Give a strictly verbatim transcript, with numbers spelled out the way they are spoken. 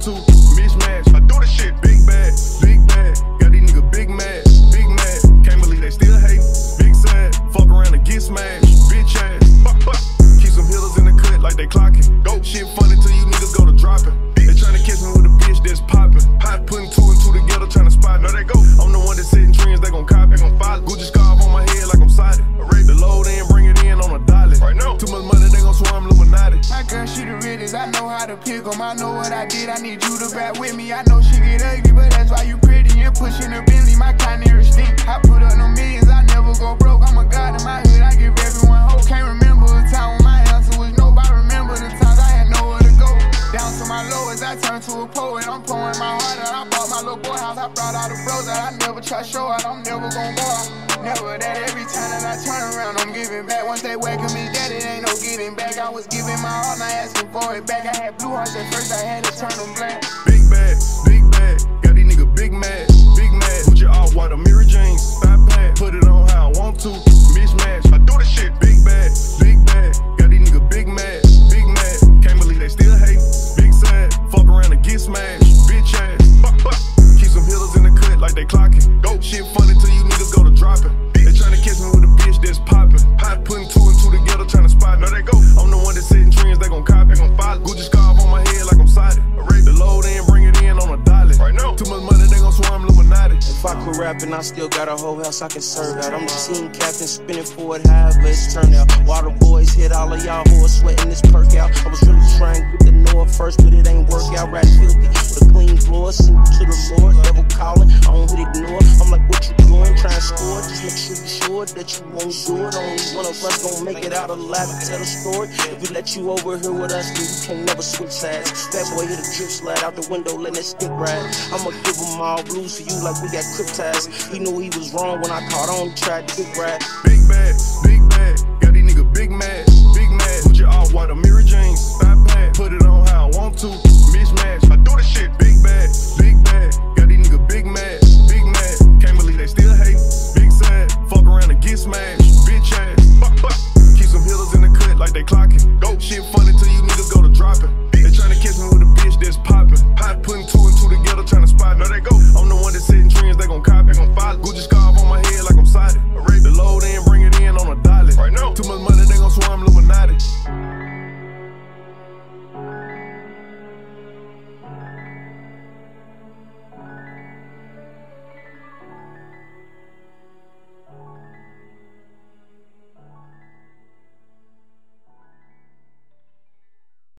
two, mismatch. I do the shit, big bad, big bad. Got these niggas big mad, big mad. Can't believe they still hatin', big sad. Fuck around and get smashed, bitch ass. Fuck, fuck. Keep some hitters in the cut like they clockin'. Go shit funny till you niggas go to droppin'. They tryna catch me with a bitch that's poppin'. Hot puttin' two and two together, tryna spot. Now they go. I'm the one that's setting trends, they gon' cop, they gon' follow. Gucci scarf on my head like I'm sided. The load in, bring it in on a dollar. Right now, too much money, they gon' swarm Illuminati. My girl, she the realest, I know how to pick 'em. I know what I did, I need you to back with me. I know she get ugly, but that's why you pretty and pushing her Bentley. My kind never stink. I put up no millions, I never go broke. I'm a god in my hood, I give everyone hope. Can't remember a time when my answer was no, but I remember the times I had nowhere to go. Down to my lowest, I turned to a poet. I'm pouring my heart out. I bought my little boy house, I brought out the bros that I never try to show out. I'm never gon' go out, never that. Every time that I turn around, I'm giving back. Once they welcome me, that it ain't no getting back. I was giving my all, now asking for it back. I had blue hearts at first, I had to turn them black. Big bad, big bad, got these niggas big mad, big mad. Put your all white, Amiri jeans, five pad. Put it on how I want to, mismatch. I do the shit, big bad, big bad, got these niggas big mad, big mad. Can't believe they still hatin', big sad. Fuck around and get smashed, bitch ass. Fuck, fuck. Keep some hitters in the cut like they clockin'. Go shit funny till you niggas go to droppin'. They tryna catch me with a bitch that's poppin'. Hot puttin' two and two together, tryna spot. Now they go. I'm the one that's setting trends, they gon' cop, they gon' follow. Gucci scarf on my head like I'm sided. The load in, bring it in on a dollar. Right now, too much money, they gon' swarm Illuminati. If I quit rapping, I still got a whole house I can serve out. I'm the team captain, spinning forward high, but it's turn out. Water boys hit all of y'all who are sweating this perk out. I was really trying to get the know it first, but it ain't work out. Rat filthy with a clean floor, sing to the Lord, devil calling. I don't hit ignore. I'm like, what you doing? Try and score. Just make sure you're sure that you won't do it. Only one of us gon' make it out alive and tell the story. If we let you over here with us, then you can't never switch sides. That boy hit a drip slide out the window, let that stick ride. I'ma give him all blues for you like we got cryptized. He knew he was wrong when I caught on, tried to get right. Big bad, big bad, got these niggas big mad, big mad. Put your all white on me.